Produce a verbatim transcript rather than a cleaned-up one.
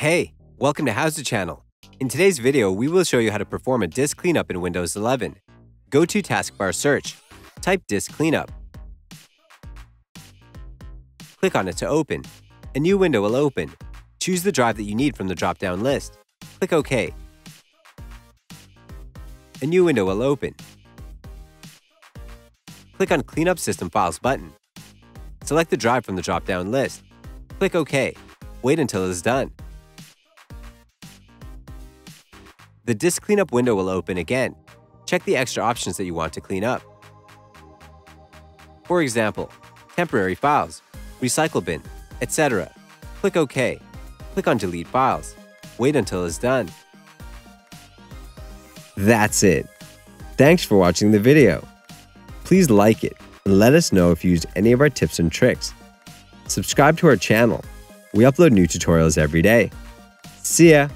Hey, welcome to HOWZA channel. In today's video, we will show you how to perform a disk cleanup in Windows eleven. Go to taskbar search, type disk cleanup. Click on it to open. A new window will open. Choose the drive that you need from the drop-down list. Click OK. A new window will open. Click on Clean Up System Files button. Select the drive from the drop-down list. Click OK. Wait until it is done. The disk cleanup window will open again. Check the extra options that you want to clean up. For example, temporary files, recycle bin, et cetera. Click OK. Click on Delete Files. Wait until it's done. That's it. Thanks for watching the video. Please like it and let us know if you used any of our tips and tricks. Subscribe to our channel. We upload new tutorials every day. See ya!